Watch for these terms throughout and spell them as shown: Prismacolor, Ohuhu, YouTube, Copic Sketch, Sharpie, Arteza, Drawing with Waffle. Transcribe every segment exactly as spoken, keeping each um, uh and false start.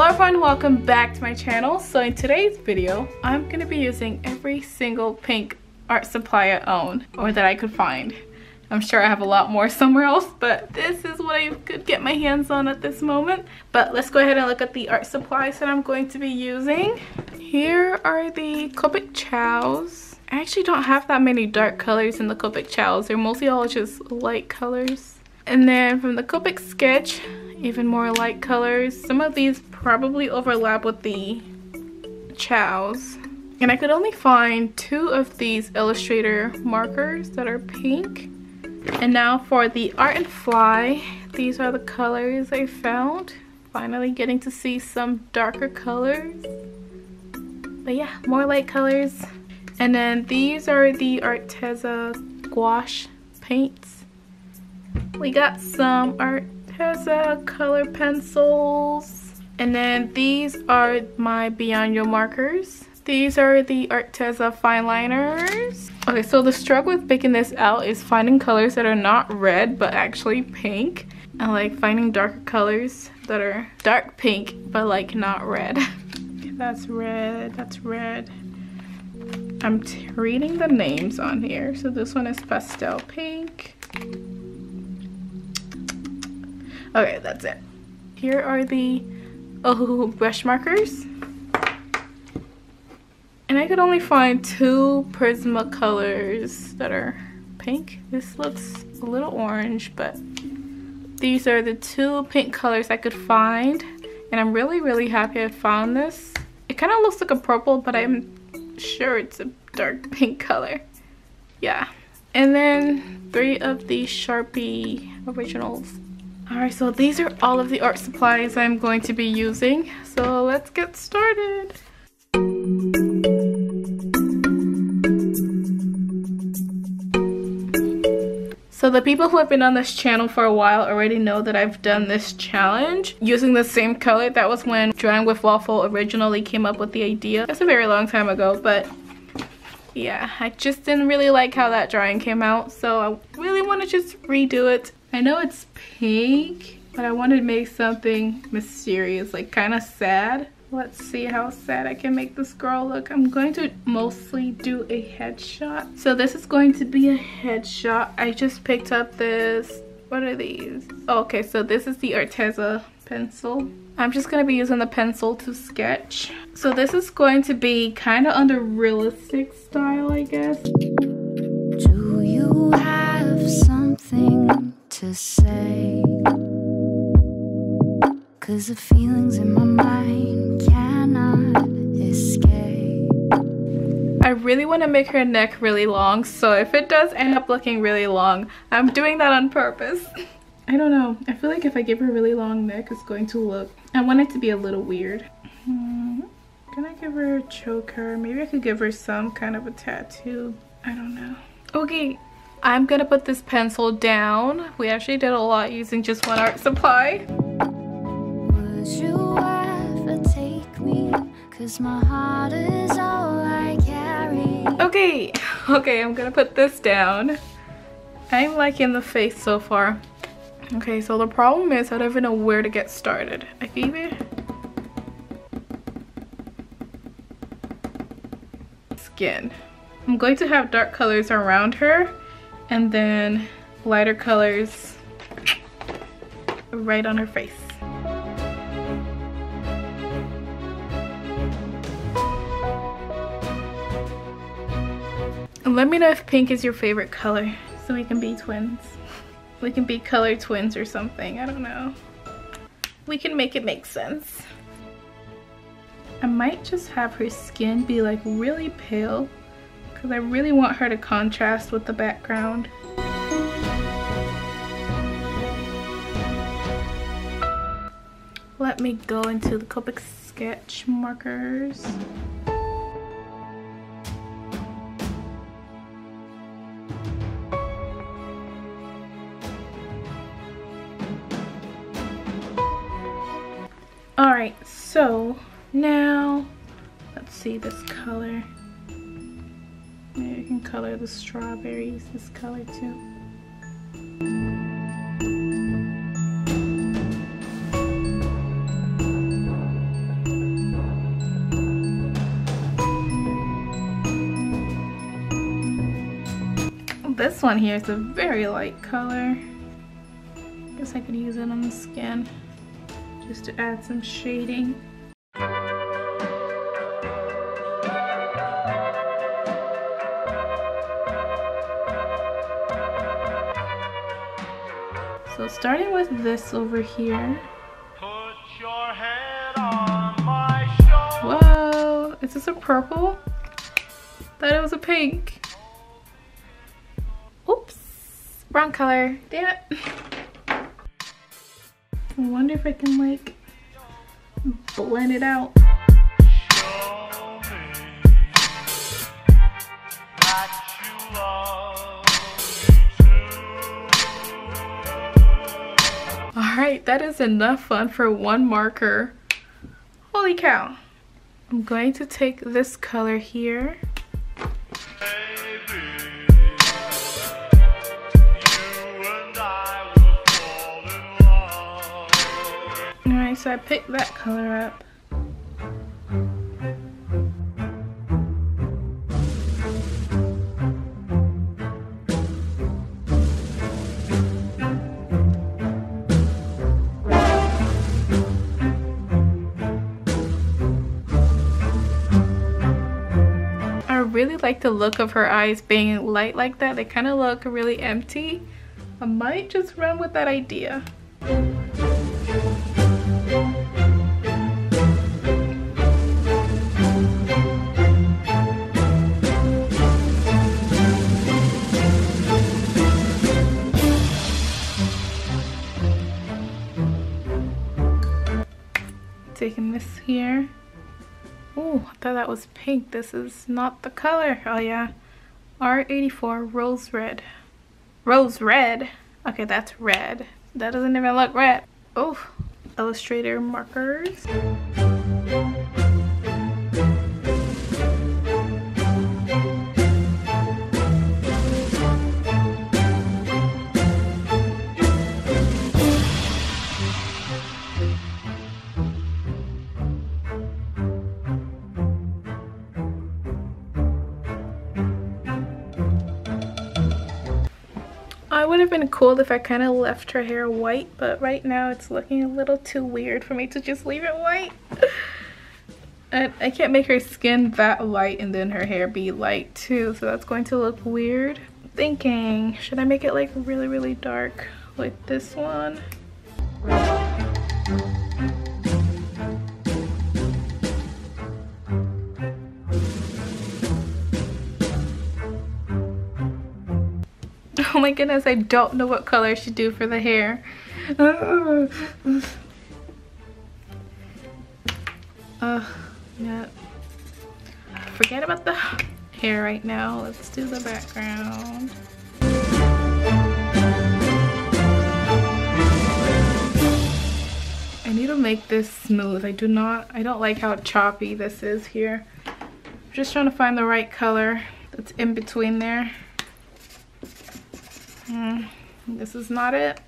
Hello everyone, welcome back to my channel. So in today's video, I'm going to be using every single pink art supply I own or that I could find. I'm sure I have a lot more somewhere else, but this is what I could get my hands on at this moment. But let's go ahead and look at the art supplies that I'm going to be using. Here are the Copic Ciao's. I actually don't have that many dark colors in the Copic Ciao's. They're mostly all just light colors. And then from the Copic Sketch, even more light colors. Some of these probably overlap with the Ciao's. And I could only find two of these Illustrator markers that are pink. And now for the Art and Fly, these are the colors I found. Finally getting to see some darker colors. But yeah, more light colors. And then these are the Arteza gouache paints. We got some Arteza color pencils. And then these are my Beyond Your markers. These are the Arteza fine liners. Okay, so the struggle with picking this out is finding colors that are not red but actually pink. I like finding darker colors that are dark pink but like not red. That's red, that's red. I'm reading the names on here. So this one is pastel pink. Okay, that's it. Here are the oh brush markers. And I could only find two Prismacolors that are pink. This looks a little orange, but these are the two pink colors I could find. And I'm really, really happy I found this. It kind of looks like a purple, but I'm sure it's a dark pink color. Yeah. And then three of the Sharpie originals. Alright, so these are all of the art supplies I'm going to be using. So let's get started. So the people who have been on this channel for a while already know that I've done this challenge using the same color. That was when Drawing with Waffle originally came up with the idea. That's a very long time ago, but yeah, I just didn't really like how that drawing came out, so I really want to just redo it. I know it's pink, but I wanted to make something mysterious, like kind of sad. Let's see how sad I can make this girl look. I'm going to mostly do a headshot. So this is going to be a headshot. I just picked up this. What are these? Oh, okay, so this is the Arteza pencil. I'm just going to be using the pencil to sketch. So this is going to be kind of under realistic style, I guess. Do you have something to say? 'Cause the feelings in my mind cannot escape. I really want to make her neck really long, so if it does end up looking really long, I'm doing that on purpose. I don't know. I feel like if I give her a really long neck, it's going to look... I want it to be a little weird. Hmm, can I give her a choker? Maybe I could give her some kind of a tattoo. I don't know. Okay. I'm gonna put this pencil down. We actually did a lot using just one art supply. You ever take me, 'cause my heart is all I carry. Okay, okay, I'm gonna put this down. I'm liking the face so far. Okay, so the problem is I don't even know where to get started. I gave it. Skin. I'm going to have dark colors around her and then lighter colors right on her face. Let me know if pink is your favorite color so we can be twins. We can be color twins or something. I don't know. We can make it make sense. I might just have her skin be like really pale because I really want her to contrast with the background. Let me go into the Copic Sketch markers. Alright, so now let's see this color. Maybe I can color the strawberries this color too. this one here is a very light color. I guess I could use it on the skin just to add some shading. So starting with this over here. Put your head on my shoulder. Whoa, is this a purple? Thought it was a pink. Oops, wrong color, damn it. I wonder if I can like blend it out. Alright, that is enough fun for one marker. Holy cow. I'm going to take this color here. Baby, alright, so I picked that color up. I really like the look of her eyes being light like that. They kind of look really empty. I might just run with that idea. Taking this here. Oh, I thought that was pink. This is not the color. Oh yeah, R eighty-four rose red. Rose red? Okay, that's red. That doesn't even look red. Oh, Illustrator markers. It would have been cool if I kind of left her hair white, but right now it's looking a little too weird for me to just leave it white. And I can't make her skin that light and then her hair be light too, so that's going to look weird. Thinking, should I make it like really, really dark like this one? Oh my goodness, I don't know what color I should do for the hair. Oh, yeah. Forget about the hair right now. Let's do the background. I need to make this smooth. I do not, I don't like how choppy this is here. I'm just trying to find the right color that's in between there. Mm, this is not it.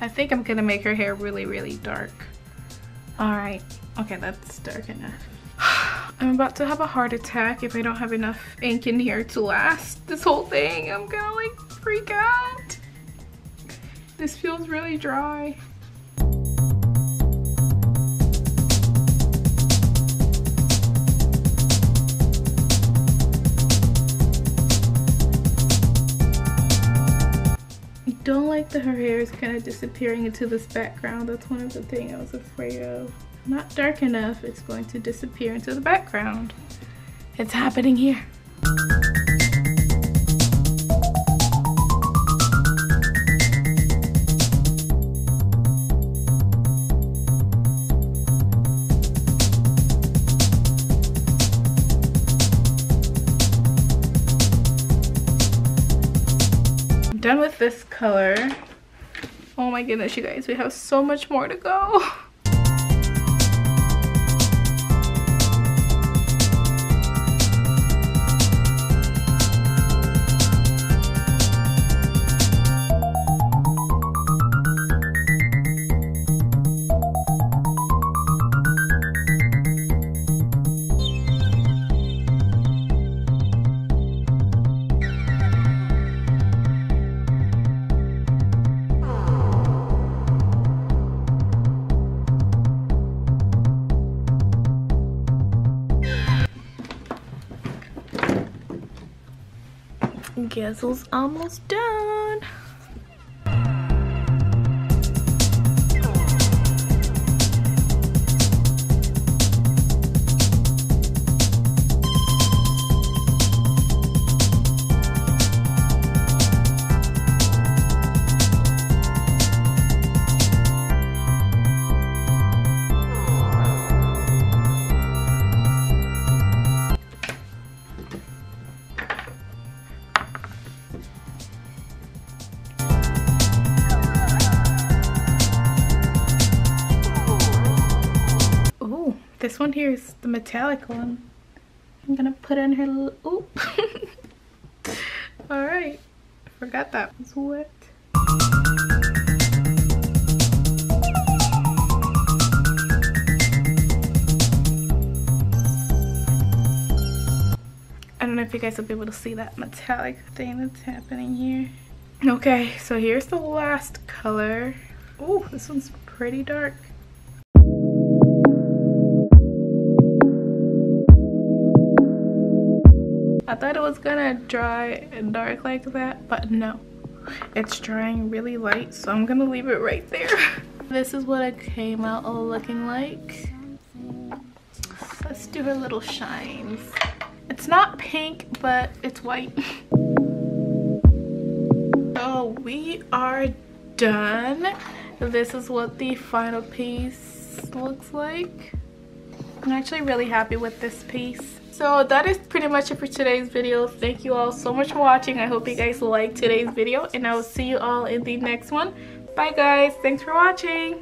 I think I'm gonna make her hair really, really dark. All right, okay, that's dark enough. I'm about to have a heart attack if I don't have enough ink in here to last this whole thing. I'm gonna like freak out. This feels really dry. I don't like that her hair is kind of disappearing into this background. That's one of the things I was afraid of. Not dark enough, it's going to disappear into the background. It's happening here. I'm done with this color. Oh my goodness, you guys, we have so much more to go. Gessel's almost done. This one here is the metallic one. I'm gonna put in her little, oop. All right, forgot that was wet. I don't know if you guys will be able to see that metallic thing that's happening here. Okay, so here's the last color. Oh, this one's pretty dark. I thought it was gonna dry and dark like that, but no, it's drying really light, so I'm gonna leave it right there. This is what it came out looking like. Let's do her little shines. It's not pink, but it's white. So we are done. This is what the final piece looks like. I'm actually really happy with this piece. So that is pretty much it for today's video. Thank you all so much for watching. I hope you guys liked today's video, and I will see you all in the next one. Bye guys, thanks for watching.